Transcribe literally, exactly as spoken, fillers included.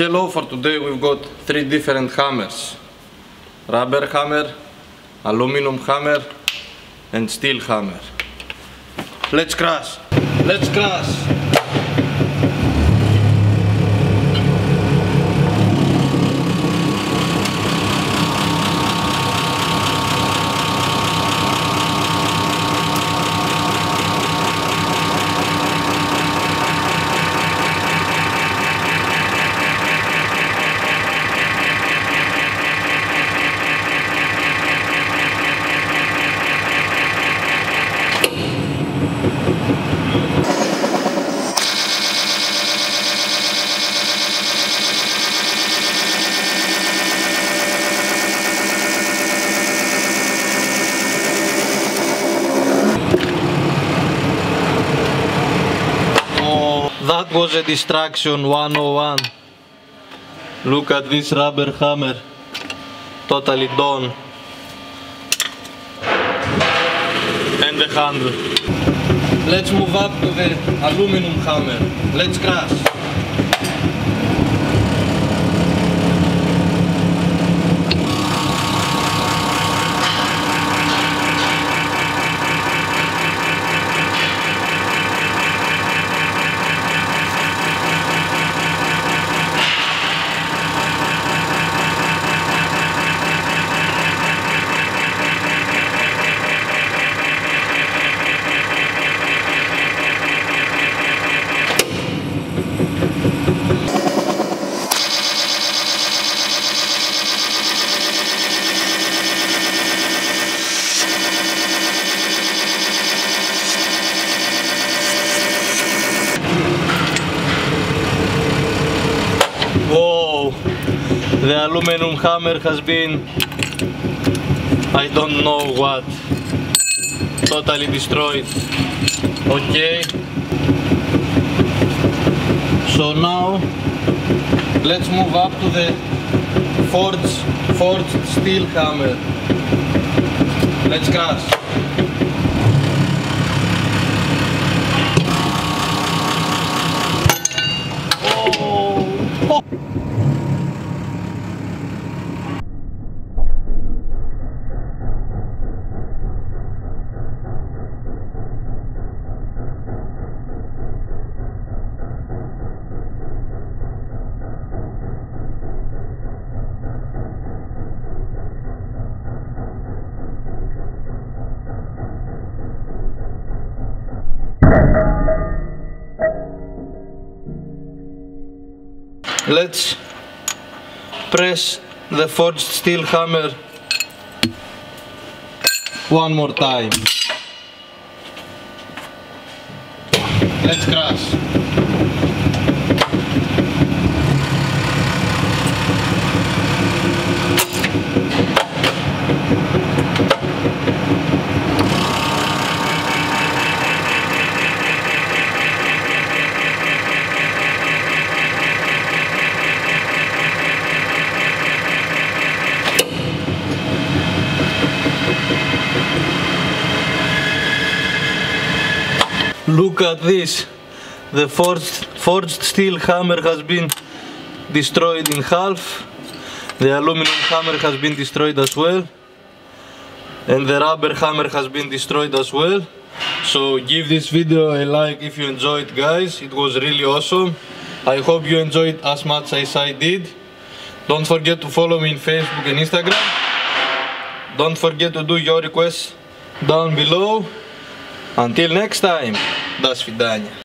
Hello, for today we've got three different hammers: rubber hammer, aluminum hammer and steel hammer. Let's crash! Let's crash! That was a distraction one oh one. Look at this rubber hammer, totally done, and the handle. Let's move up to the aluminum hammer. Let's crash. The aluminum hammer has been, I don't know what, totally destroyed. Okay, so now let's move up to the forged, forged steel hammer. Let's crash. Let's press the forged steel hammer one more time. Let's crash. Look at this, the forged, forged steel hammer has been destroyed in half, the aluminum hammer has been destroyed as well, and the rubber hammer has been destroyed as well. So give this video a like if you enjoyed, guys. It was really awesome. I hope you enjoyed as much as I did. Don't forget to follow me on Facebook and Instagram. Don't forget to do your requests down below. Until next time, до свидания.